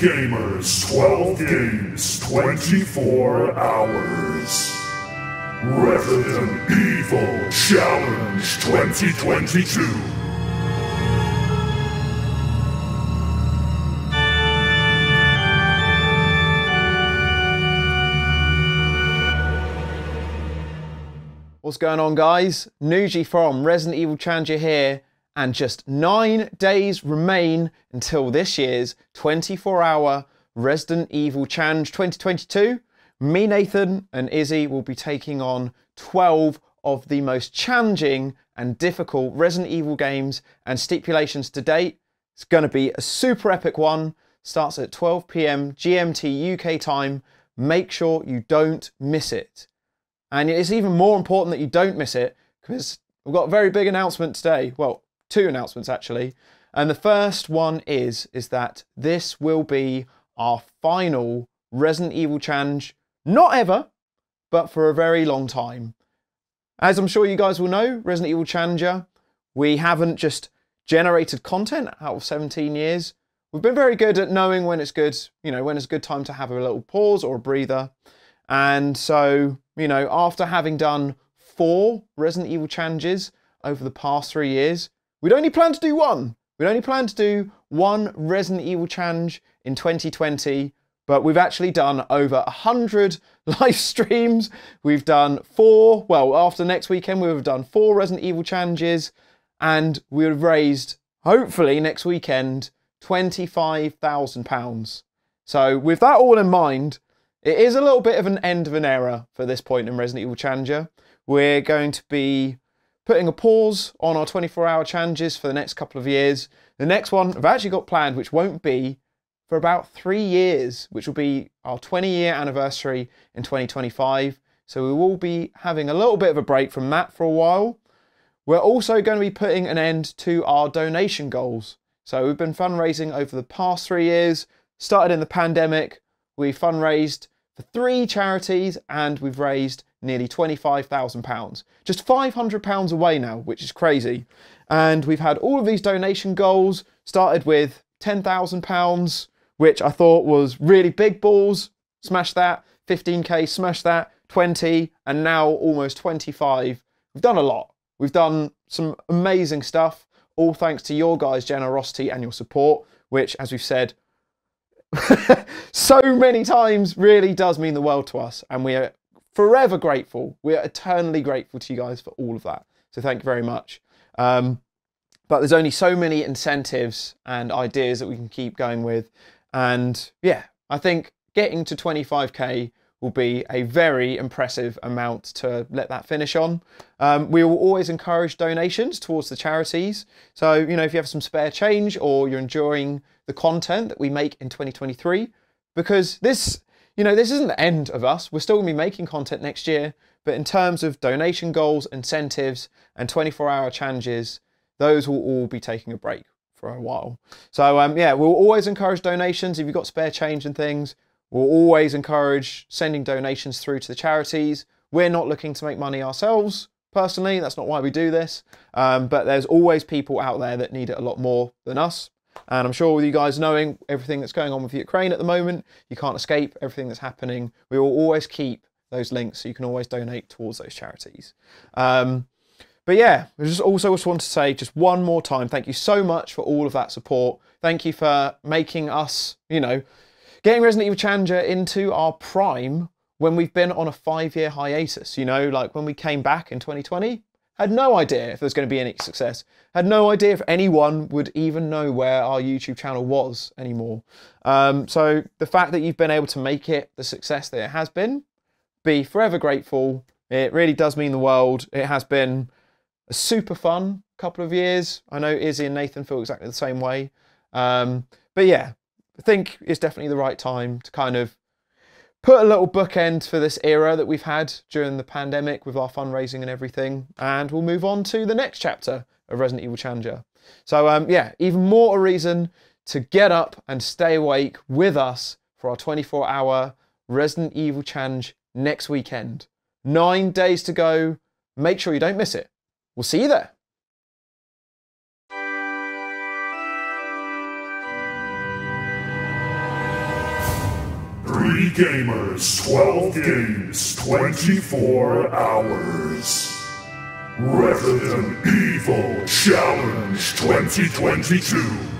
Gamers, 12 games, 24 hours. Resident Evil Challenge 2022. What's going on, guys? Nuji from Resident Evil Challenger here, and just 9 days remain until this year's 24-hour Resident Evil Challenge 2022. Me, Nathan, and Izzy will be taking on 12 of the most challenging and difficult Resident Evil games and stipulations to date. It's going to be a super epic one. Starts at 12 PM GMT UK time. Make sure you don't miss it. And it's even more important that you don't miss it because we've got a very big announcement today. Well, two announcements actually. And the first one is that this will be our final Resident Evil Challenge, not ever, but for a very long time. As I'm sure you guys will know, Resident Evil Challenger, we haven't just generated content out of 17 years. We've been very good at knowing when it's good, you know, when it's a good time to have a little pause or a breather. And so, you know, after having done 4 Resident Evil challenges over the past 3 years, we'd only plan to do one. We'd only plan to do one Resident Evil challenge in 2020, but we've actually done over 100 live streams. We've done 4, well, after next weekend, we'll have done 4 Resident Evil challenges, and we'll have raised, hopefully next weekend, £25,000. So with that all in mind, it is a little bit of an end of an era for this point in Resident Evil Challenger. We're going to be putting a pause on our 24-hour challenges for the next couple of years. The next one I've actually got planned, which won't be for about 3 years, which will be our 20-year anniversary in 2025. So we will be having a little bit of a break from that for a while. We're also going to be putting an end to our donation goals. So we've been fundraising over the past 3 years, started in the pandemic. We fundraised for 3 charities and we've raised nearly £25,000. Just £500 away now, which is crazy. And we've had all of these donation goals, started with £10,000, which I thought was really big balls. Smash that, 15k, smash that, 20, and now almost 25. We've done a lot. We've done some amazing stuff, all thanks to your guys' generosity and your support, which, as we've said, so many times really does mean the world to us, and we are forever grateful. We are eternally grateful to you guys for all of that, so thank you very much. But there's only so many incentives and ideas that we can keep going with, and yeah, I think getting to 25k will be a very impressive amount to let that finish on. We will always encourage donations towards the charities. So, you know, if you have some spare change or you're enjoying the content that we make in 2023, because this, you know, this isn't the end of us. We're still gonna be making content next year, but in terms of donation goals, incentives, and 24-hour challenges, those will all be taking a break for a while. So yeah, we'll always encourage donations. If you've got spare change and things, we'll always encourage sending donations through to the charities. We're not looking to make money ourselves, personally. That's not why we do this. But there's always people out there that need it a lot more than us. And I'm sure with you guys knowing everything that's going on with Ukraine at the moment, you can't escape everything that's happening. We will always keep those links so you can always donate towards those charities. But yeah, I just also just want to say just one more time, thank you so much for all of that support. Thank you for making us, you know, getting Resident Evil Challenger into our prime when we've been on a 5-year hiatus, you know, like when we came back in 2020, had no idea if there was going to be any success, had no idea if anyone would even know where our YouTube channel was anymore. So the fact that you've been able to make it the success that it has been, be forever grateful. It really does mean the world. It has been a super fun couple of years. I know Izzy and Nathan feel exactly the same way, but yeah, I think it's definitely the right time to kind of put a little bookend for this era that we've had during the pandemic with our fundraising and everything, and we'll move on to the next chapter of Resident Evil Challenger. So yeah, even more a reason to get up and stay awake with us for our 24-hour Resident Evil Challenge next weekend. 9 days to go. Make sure you don't miss it. We'll see you there. 3 gamers, 12 games, 24 hours. Resident Evil Challenge 2022.